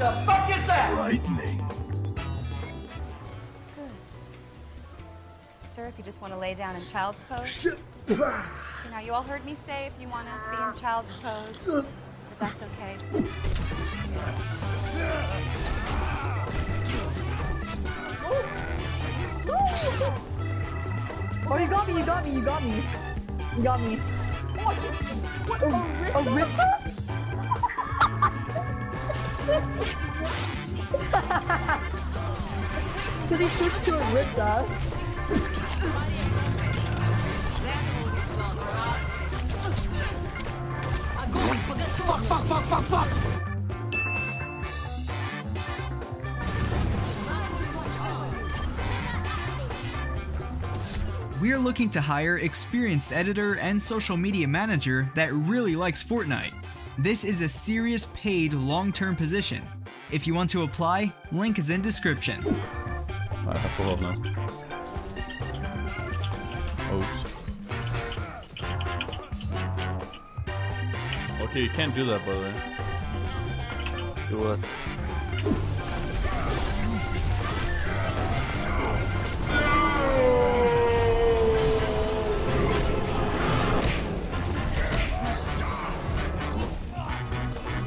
The fuck is that? Frightening. Good. Sir, if you just want to lay down in child's pose. Now, you all heard me say if you want to be in child's pose, but that's okay. Oh, you got me, you got me, you got me. You got me. What? A wrist? Did he switch to a wrist up? Fuck, fuck, fuck, fuck, fuck! We're looking to hire an experienced editor and social media manager that really likes Fortnite. This is a serious paid long-term position. If you want to apply, link is in description. I have full love now. Oops. Okay, you can't do that, by the way. Do what?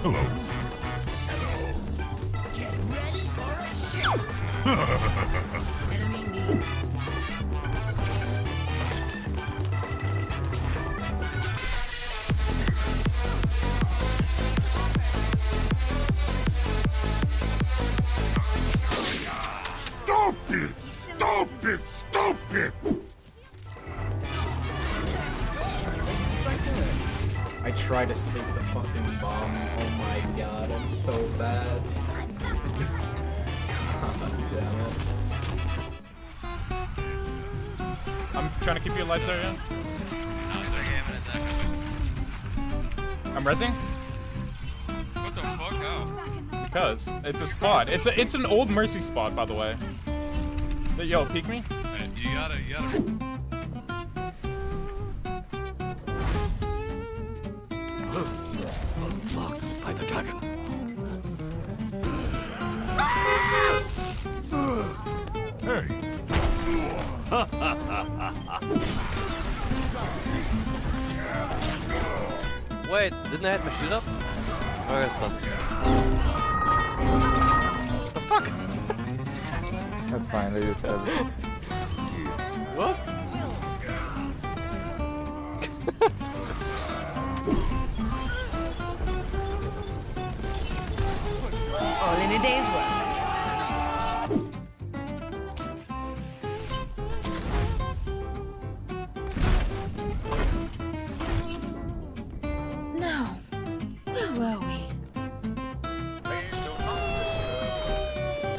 Hello. Hello. Get ready for a shoot. Enemy needs. Stop it! Stop it! Stop it! I try to sleep the fucking bomb. Oh my god, I'm so bad. God damn it. I'm trying to keep you alive, Zarya. I'm rezzing? What the fuck? How? Because it's a spot. It's an old Mercy spot, by the way. Yo, peek me. You gotta. Unlocked by the dragon. Hey! Wait, didn't I have my shit up? Oh, I stopped. The fuck? I finally just had it. What? All in a day's work. Now, where were we?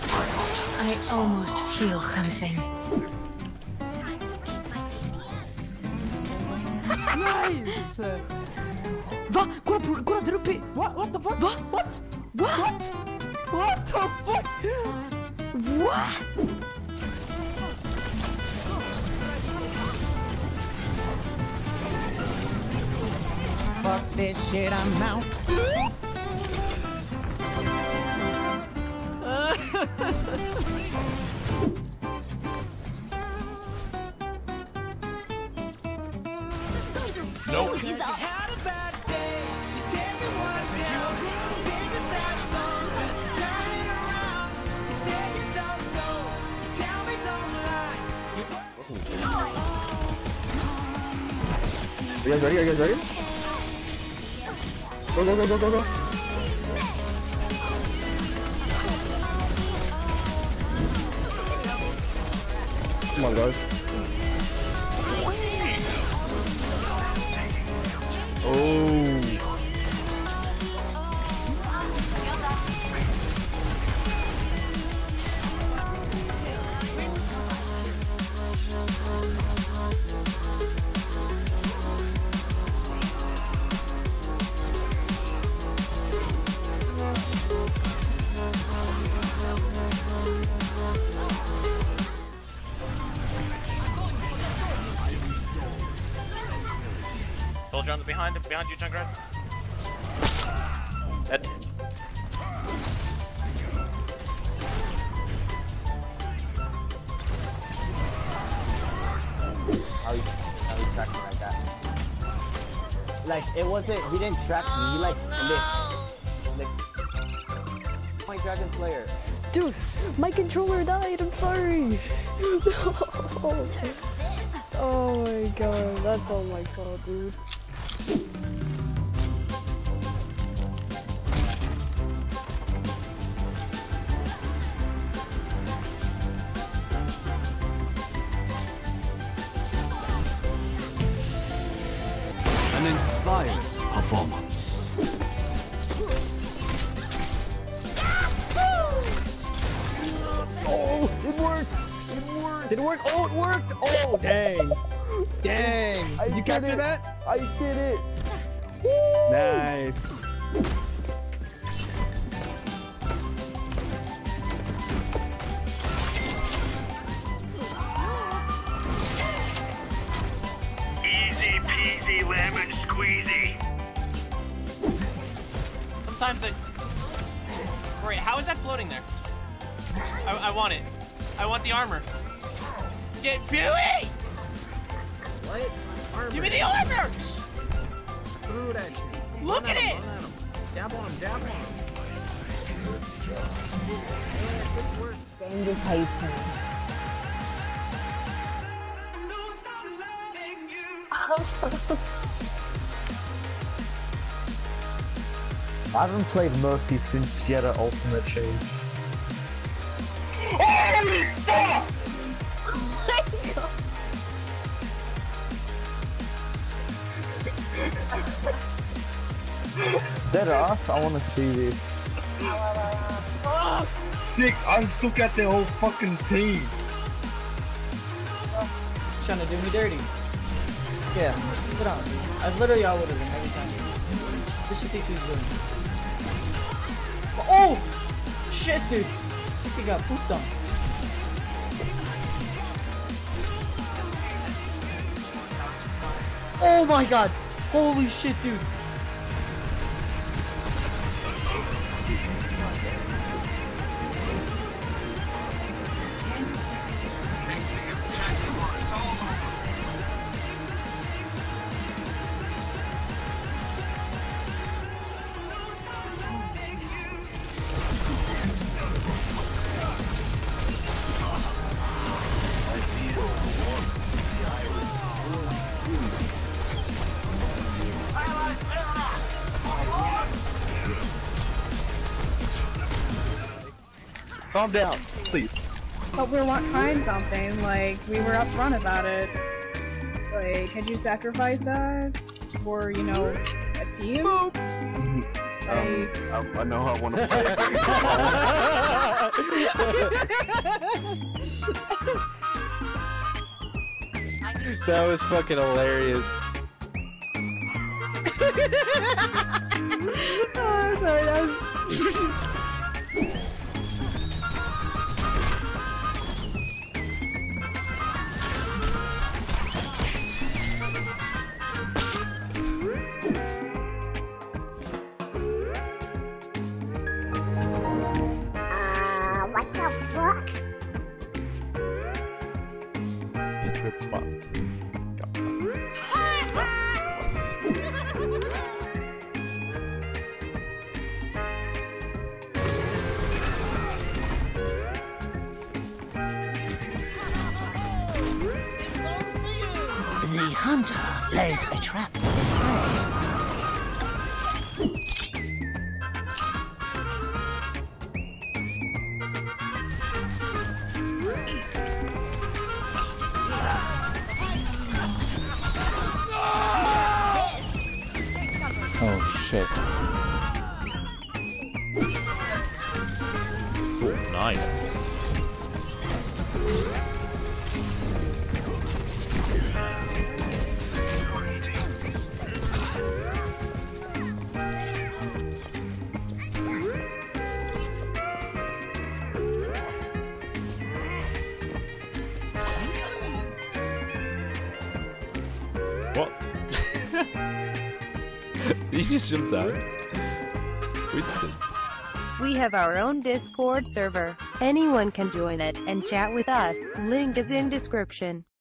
I almost feel something. Nice! What the fuck? What? What? What the fuck? What? Fuck this shit, I'm out. Nope. He's out. Are you guys ready? Go, go, go, go, go, go. Come on, guys. Behind you, Junkrat. Dead. track me like that. Like, it wasn't, he didn't track me, he like licked. My dragon player. Dude, my controller died, I'm sorry. No. Oh my god, that's all my fault, dude. An inspired performance. Oh, it worked! It worked! Did it work? Oh, it worked! Oh, dang! Dang! Did you capture that? I did it! Woo! Nice! Easy peasy lemon squeezy! Sometimes I... Great, how is that floating there? I want it. I want the armor. Get Fuey! What? Armor. Give me the armor! Look at it! Dab on him, dab on him. Good work. Danger Titan. I haven't played Mercy since Jedi Ultimate Change. Holy fuck! Oh my god! Dead ass, I wanna see this. Sick, I took out their whole fucking team. Trying to do me dirty. Yeah, get on. I've literally all would've been every time. This should think he's doing. Oh! Shit, dude! He got pooped on. Oh my god! Holy shit, dude! Calm down, please. But we're trying something, like, we were upfront about it. Like, could you sacrifice that for, you know, a team? I know how I want to play. That was fucking hilarious. Oh, sorry, that was... Hunter lays a trap for his prey. Oh shit. Oh, nice. What? Did you just jump down? We have our own Discord server. Anyone can join it and chat with us. Link is in description.